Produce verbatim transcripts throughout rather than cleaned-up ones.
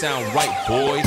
Sound right, boys.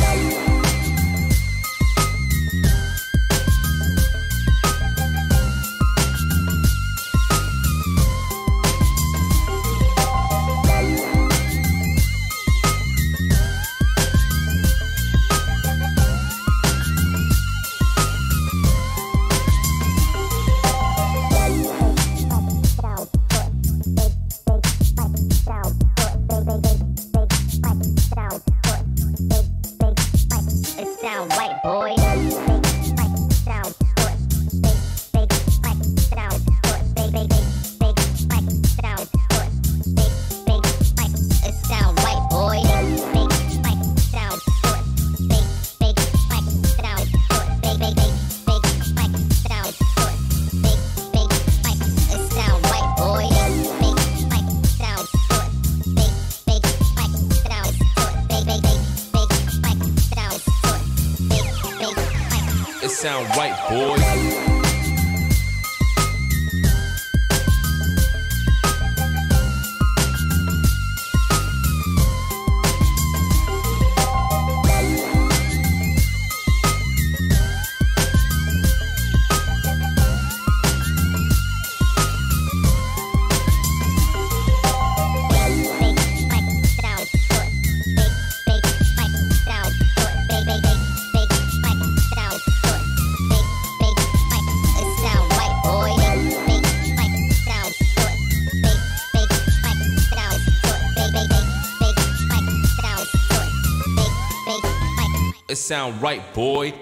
Sound right, boys. Sound right, boy.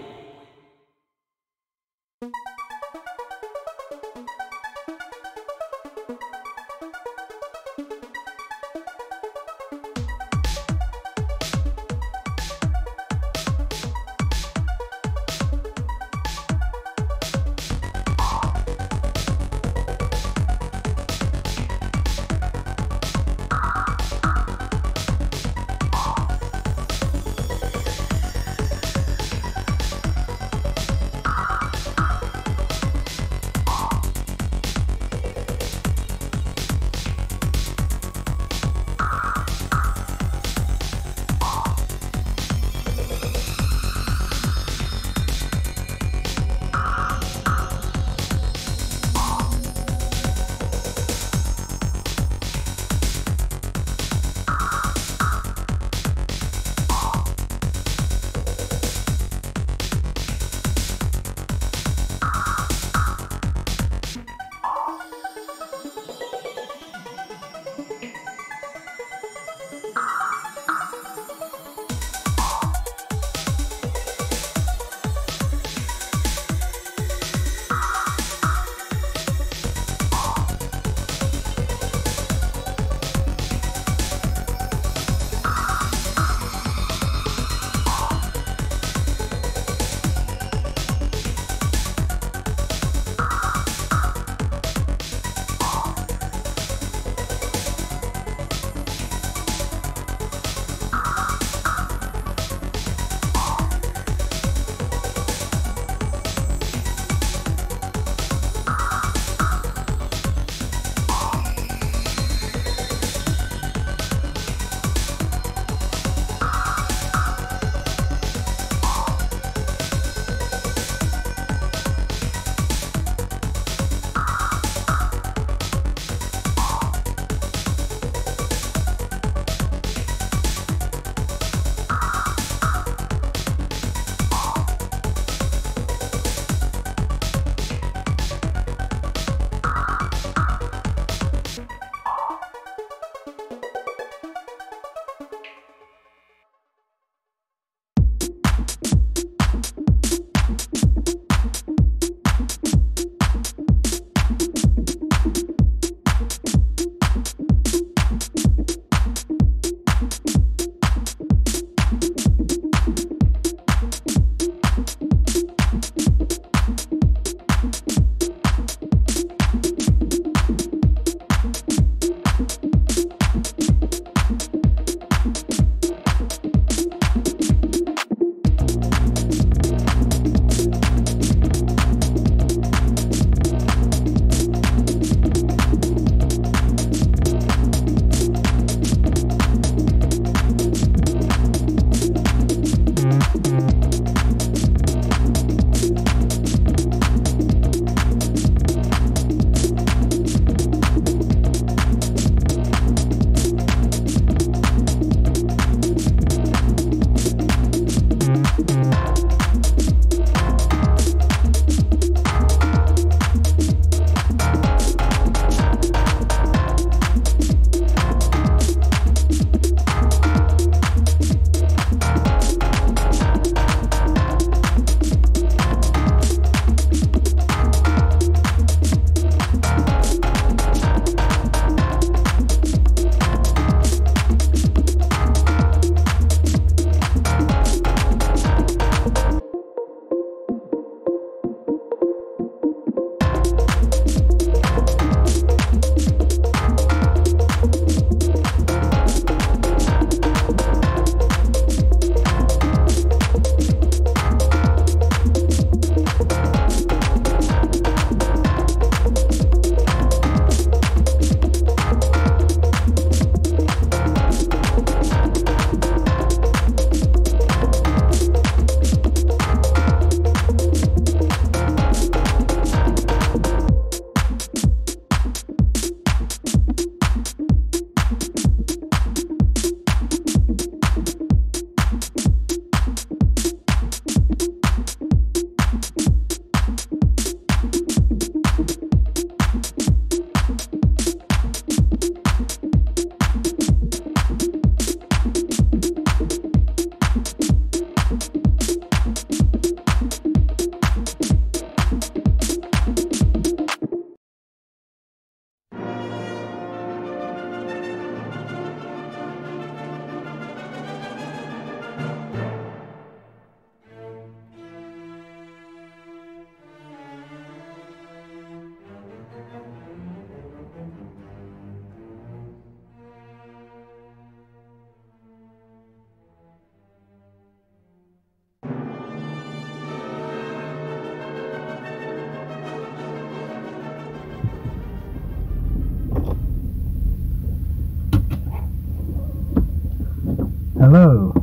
Hello,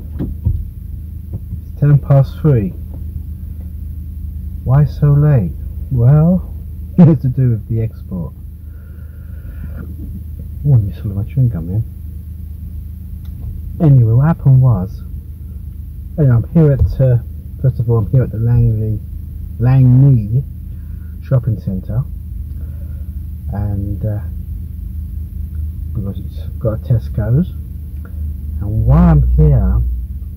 it's ten past three. Why so late? Well, it has to do with the export. Oh, I missed all of my chewing gum in. Anyway, what happened was, anyway, I'm here at, uh, first of all, I'm here at the Langley, Langney Shopping Centre, and uh, because it's got a Tesco's. And while I'm here,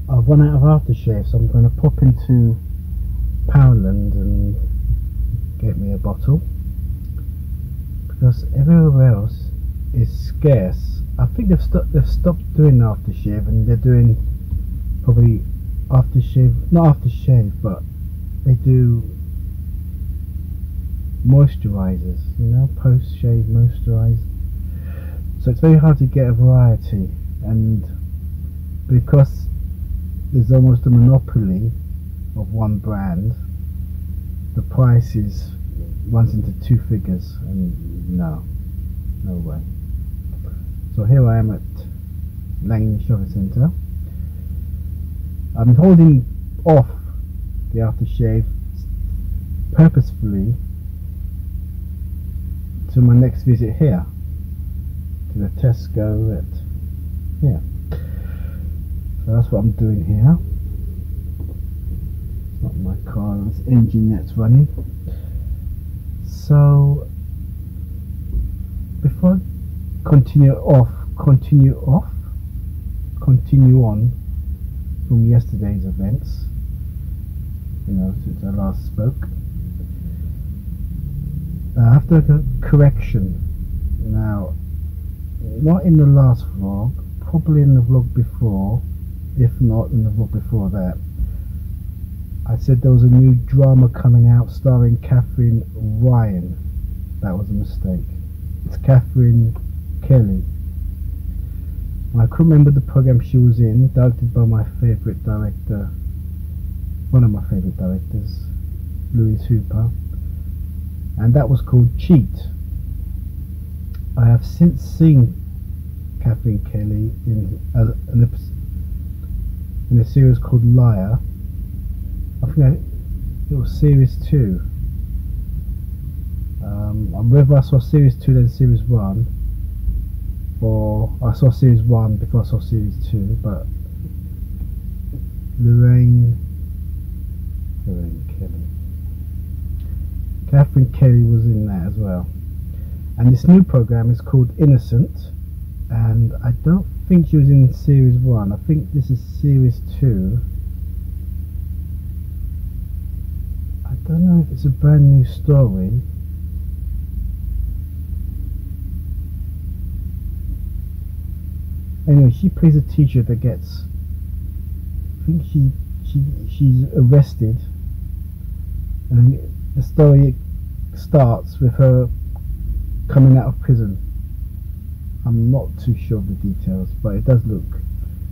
I've run out of aftershave, so I'm going to pop into Poundland and get me a bottle, because everywhere else is scarce. I think they've, st they've stopped doing aftershave, and they're doing probably aftershave, not aftershave, but they do moisturisers, you know, post-shave moisturiser. So it's very hard to get a variety, and because there's almost a monopoly of one brand, the price is runs into two figures, and no, no way. So here I am at Langney Shopping Centre. I'm holding off the aftershave purposefully to my next visit here, to the Tesco at here. So that's what I'm doing here. It's not my car, it's engine that's running. So before I continue off, continue off, continue on from yesterday's events, you know, since I last spoke. Uh, after the correction, now, not in the last vlog, probably in the vlog before, if not in the vlog before that, I said there was a new drama coming out starring Catherine Wyand. That was a mistake. It's Katherine Kelly. I couldn't remember the program she was in, directed by my favourite director, one of my favourite directors, Louise Hooper, and that was called Cheat. I have since seen Katherine Kelly in a, in a, in a series called Liar. I think I, it was series two. Um, whether I saw series two then series one, or I saw series one before I saw series two, but Lorraine, Lorraine Kelly, Katherine Kelly was in that as well. And this new program is called Innocent, and I don't think she was in series one. I think this is series two. I don't know if it's a brand new story. Anyway, she plays a teacher that gets, I think she she she's arrested, and the story starts with her coming out of prison. I'm not too sure of the details, but it does look,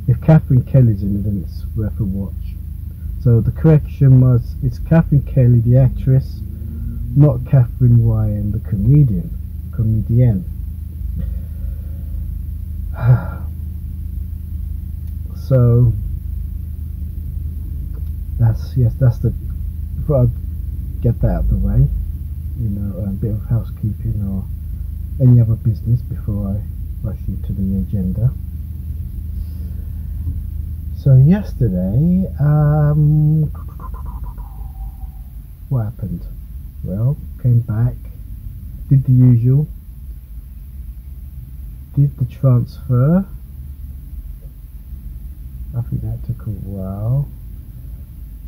if Katherine Kelly's in it, then it's worth a watch. So the correction was, it's Katherine Kelly, the actress, not Catherine Wyand, the comedian, comedienne. So that's, yes, that's the, before I get that out of the way, you know, a bit of housekeeping or any other business before I rush you to the agenda. So yesterday, um, what happened? Well, came back, did the usual, did the transfer. I think that took a while.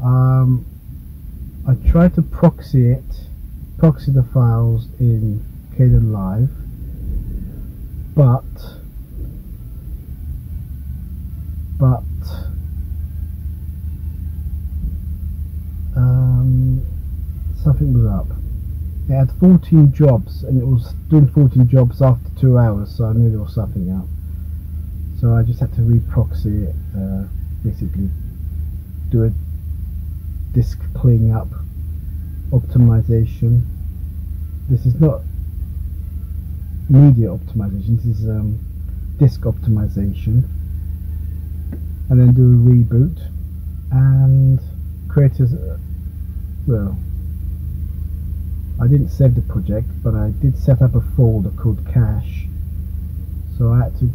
Um, I tried to proxy it, proxy the files in Kdenlive, but but um, something was up. It had fourteen jobs, and it was doing fourteen jobs after two hours, so I knew there was something up. So I just had to re-proxy it, uh, basically do a disk cleanup optimization. This is not media optimization, this is um, disk optimization, and then do a reboot and create a, well, I didn't save the project, but I did set up a folder called cache, so I had to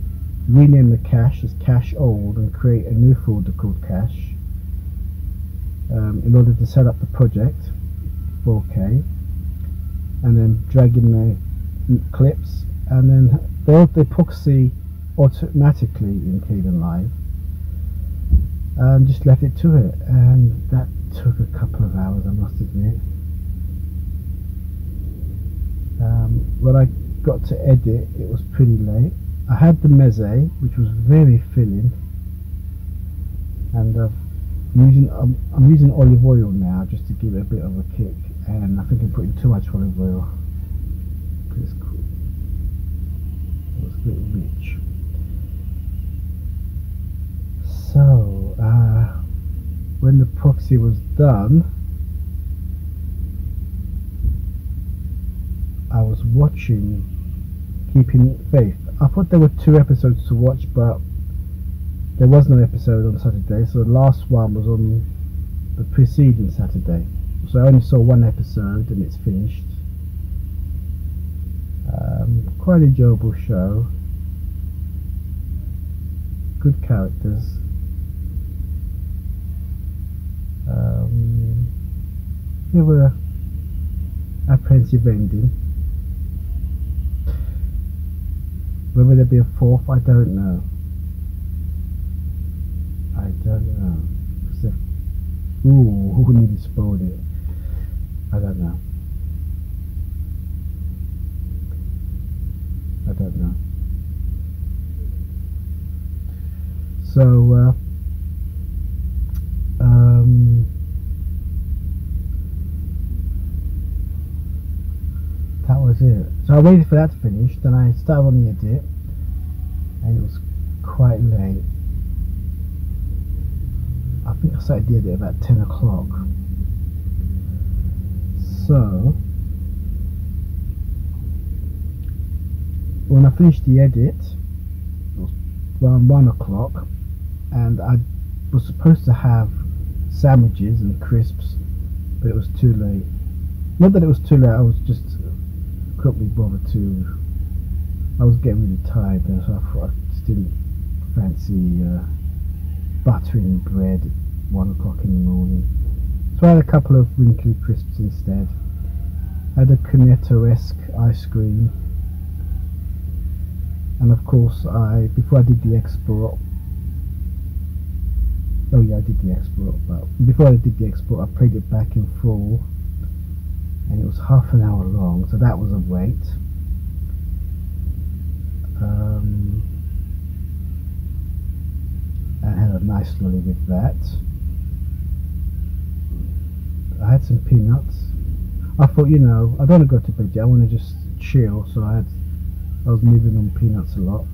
rename the cache as cache old and create a new folder called cache um, in order to set up the project four K, and then drag in the clips, and then they'll they proxy automatically in Kdenlive, and just left it to it, and that took a couple of hours, I must admit. Um, when I got to edit, it was pretty late. I had the meze, which was very filling, and uh, I'm using um, I'm using olive oil now just to give it a bit of a kick, and I think I'm putting too much olive oil. It's cool. It was a bit rich. So uh, when the proxy was done, I was watching Keeping Faith. I thought there were two episodes to watch, but there was no episode on Saturday, so the last one was on the preceding Saturday. So I only saw one episode and it's finished. Um, quite an enjoyable show. Good characters. Um, they were apprehensive ending. Whether there be a fourth, I don't know. I don't know. Ooh, who needed spoilers? it. So I waited for that to finish, then I started on the edit, and it was quite late. I think I started the edit about ten o'clock. So when I finished the edit, it was around one o'clock, and I was supposed to have sandwiches and crisps, but it was too late. Not that it was too late, I was just couldn't be bothered to. I was getting really tired then, so I thought I just didn't fancy uh, buttering bread at one o'clock in the morning. So I had a couple of wrinkly crisps instead. I had a Cornetto-esque ice cream, and of course, I before I did the export. Oh yeah, I did the export, but before I did the export, I played it back in full. And it was half an hour long, so that was a wait. Um, I had a nice lolly with that. I had some peanuts. I thought, you know, I don't want to go to bed yet. I want to just chill, so I had, I was nibbling on peanuts a lot.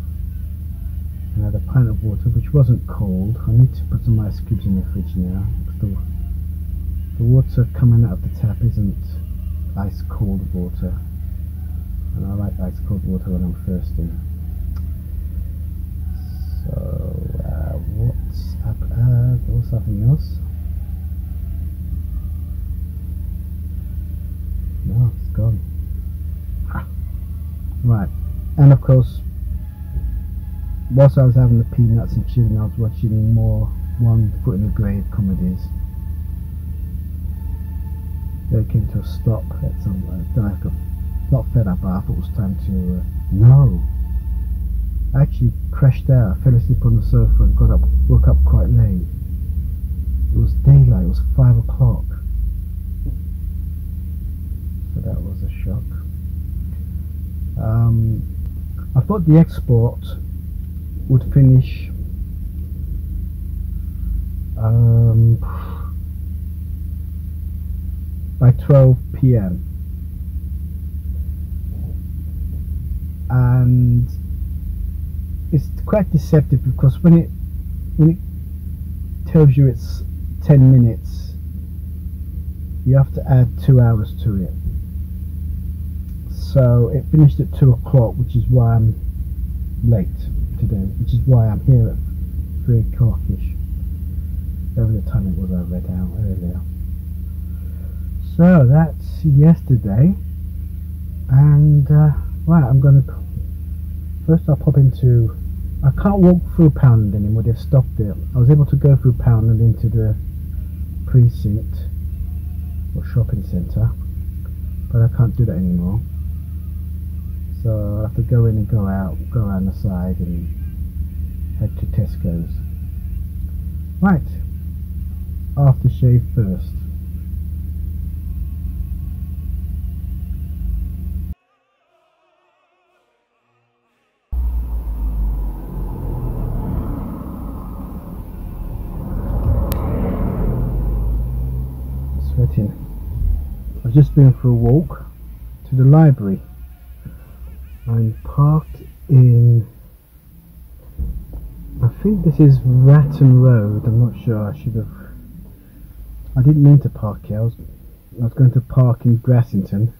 And I had a pint of water, which wasn't cold. I need to put some ice cubes in the fridge now. The, the water coming out of the tap isn't ice cold water, and I like ice cold water when I'm thirsty. So uh, what's up? Uh, there was something else. No, it's gone. Ah. Right, and of course, whilst I was having the peanuts and chilling, I was watching more One Foot in the Grave comedies. They came to a stop at some. Uh, then I got not fed up, but I thought it was time to. Uh, no! I actually crashed out, fell asleep on the sofa, and got up, woke up quite late. It was daylight, it was five o'clock. So that was a shock. Um, I thought the export would finish. Um, by twelve p m and it's quite deceptive, because when it when it tells you it's ten minutes, you have to add two hours to it. So it finished at two o'clock, which is why I'm late today, which is why I'm here at three o'clock-ish. Over the time it was I read out earlier. So that's yesterday, and uh, right, I'm gonna first I'll pop into. I can't walk through Poundland anymore, they've stopped it. I was able to go through Poundland into the precinct or shopping centre, but I can't do that anymore. So I have to go in and go out, go around the side and head to Tesco's. Right, aftershave first. I've just been for a walk to the library. I'm parked in, I think this is Ratton Road, I'm not sure. I should have, I didn't mean to park here, I was, I was going to park in Grassington,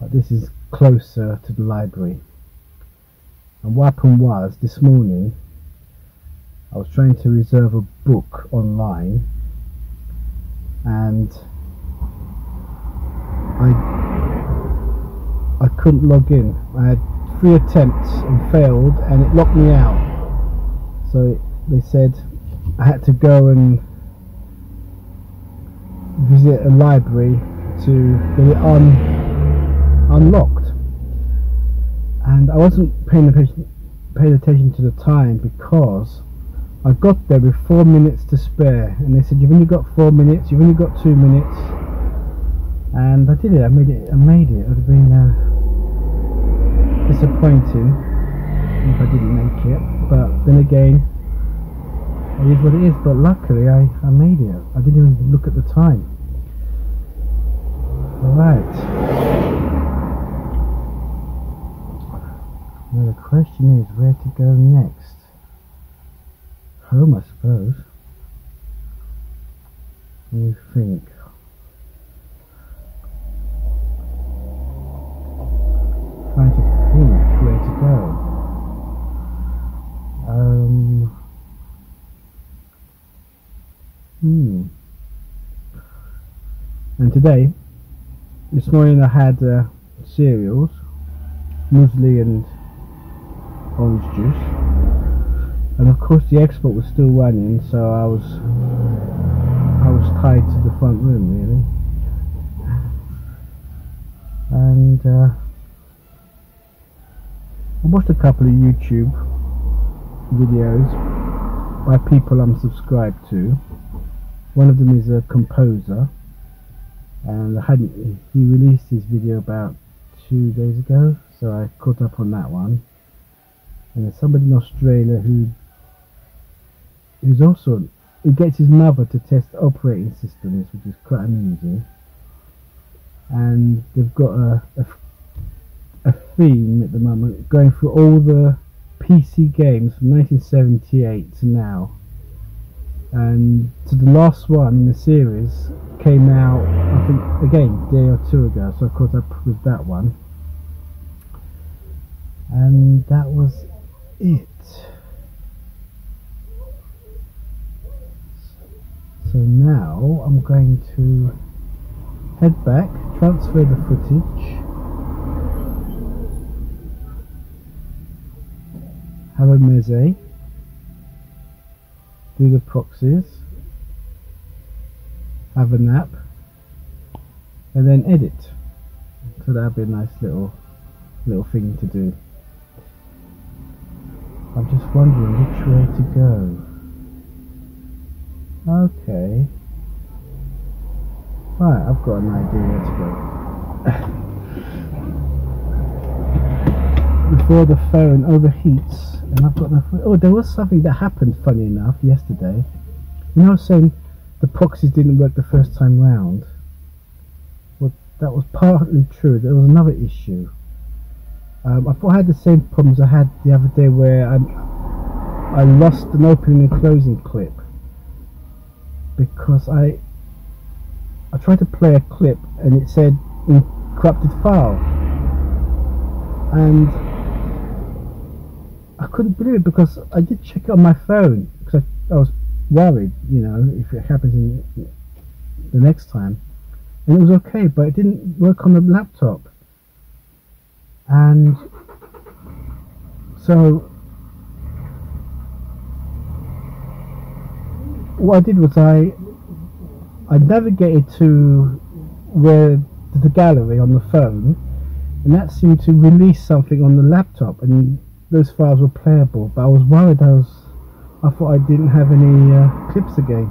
but this is closer to the library. And what happened was, this morning I was trying to reserve a book online, and I I couldn't log in. I had three attempts and failed, and it locked me out. So it, they said I had to go and visit a library to get it un, unlocked. And I wasn't paying attention, paying attention to the time, because I got there with four minutes to spare, and they said you've only got four minutes, you've only got two minutes, and I did it. I made it. I made it. It would have been uh, disappointing if I didn't make it, but then again, it is what it is. But luckily, I I made it. I didn't even look at the time. All right. Well, the question is where to go next. Home, I suppose. You think? Trying to think where to go. Um. Hmm. And today, this morning I had uh, cereals, muesli and orange juice, and of course the export was still running, so I was I was tied to the front room really, and uh, I watched a couple of YouTube videos by people I'm subscribed to. One of them is a composer, and I hadn't, he released his video about two days ago, so I caught up on that one. And there's somebody in Australia who who's also he gets his mother to test operating systems, which is quite amusing. And they've got a, a, a theme at the moment going through all the P C games from nineteen seventy-eight to now. And so the last one in the series came out, I think, again a day or two ago, so I caught up with that one. And that was it. So now I'm going to head back, transfer the footage, have a meze, do the proxies, have a nap, and then edit. So that'd be a nice little little thing to do. I'm just wondering which way to go. Okay. Right, I've got an idea where to go. Before the phone overheats, and I've got no phone. Oh, there was something that happened, funny enough, yesterday. You know, I was saying the proxies didn't work the first time round. Well, that was partly true. There was another issue. Um, I thought I had the same problems I had the other day where I, I lost an opening and closing clip, because I I tried to play a clip and it said in corrupted file, and I couldn't believe it, because I did check it on my phone, because I, I was worried, you know, if it happens in the next time, and it was okay, but it didn't work on the laptop. And so what I did was I I navigated to where to the gallery on the phone, and that seemed to release something on the laptop, and those files were playable. But I was worried. I was I thought I didn't have any uh, clips again.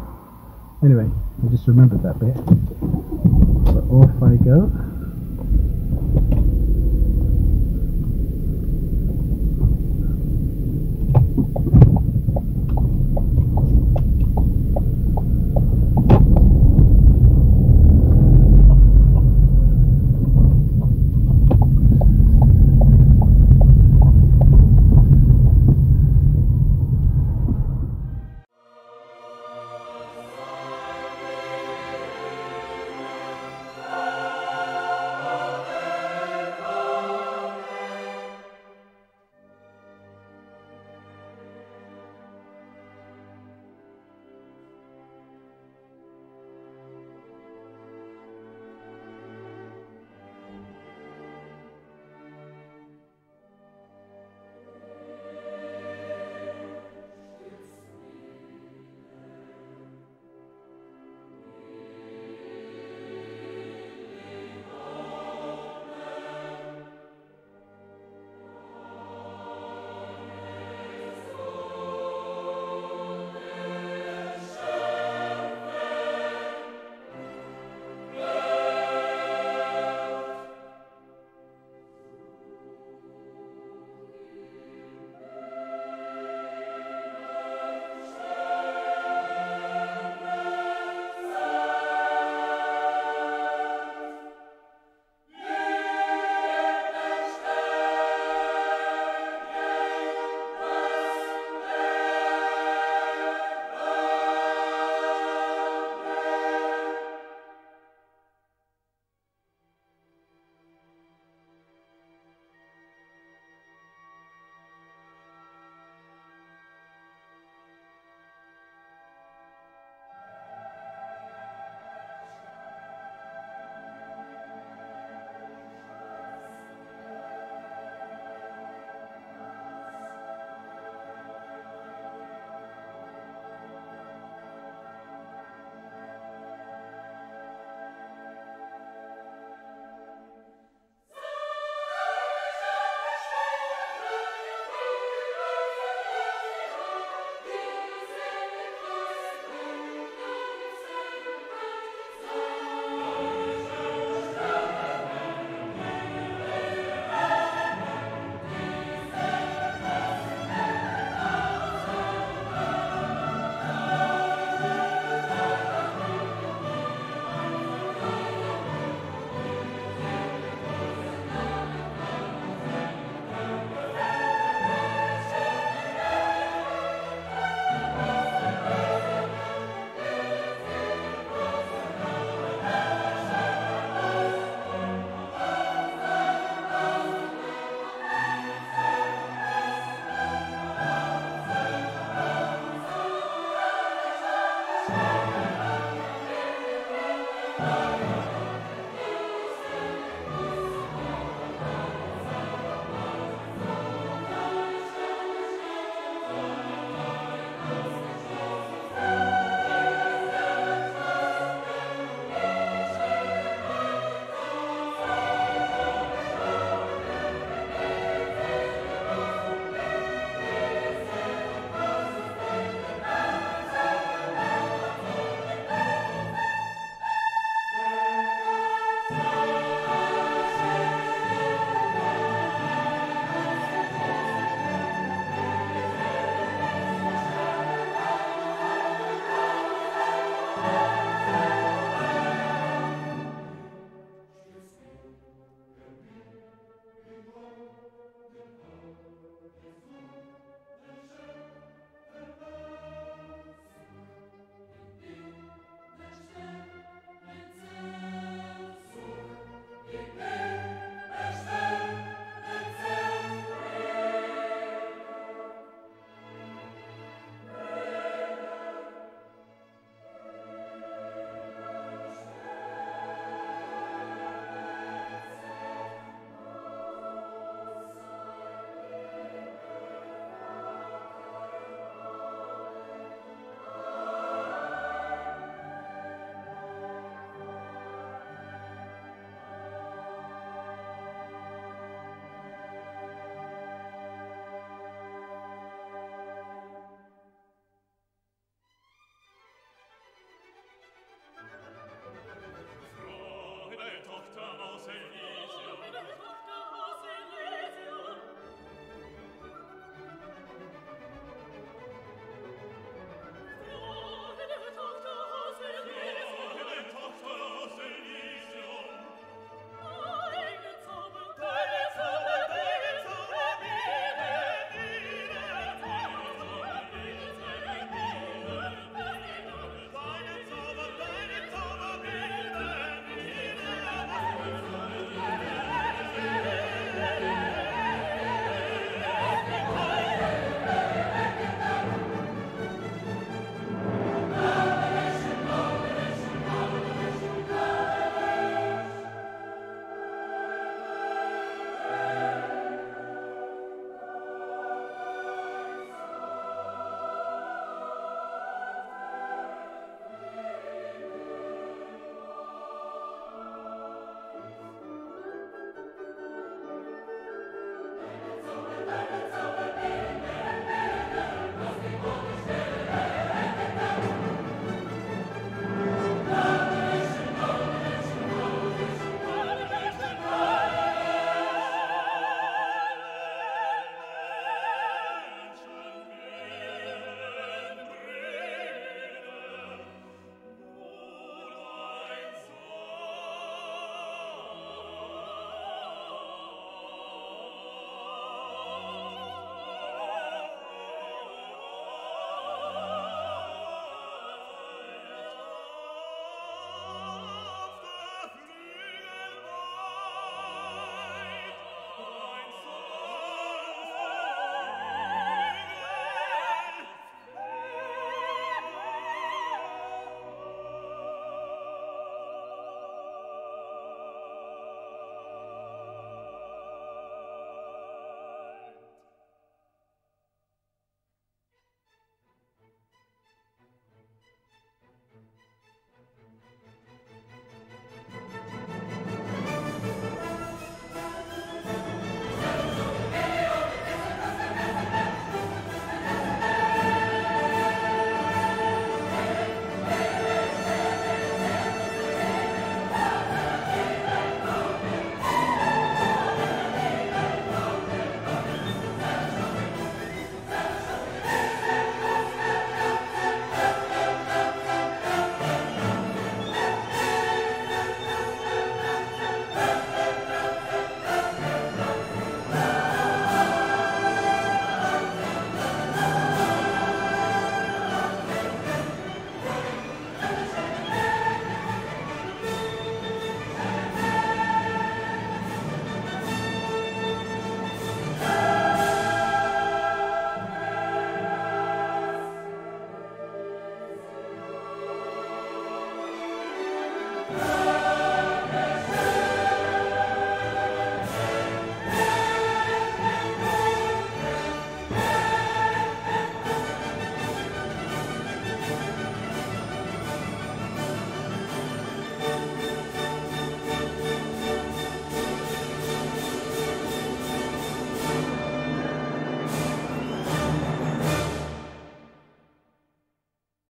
Anyway, I just remembered that bit. So off I go.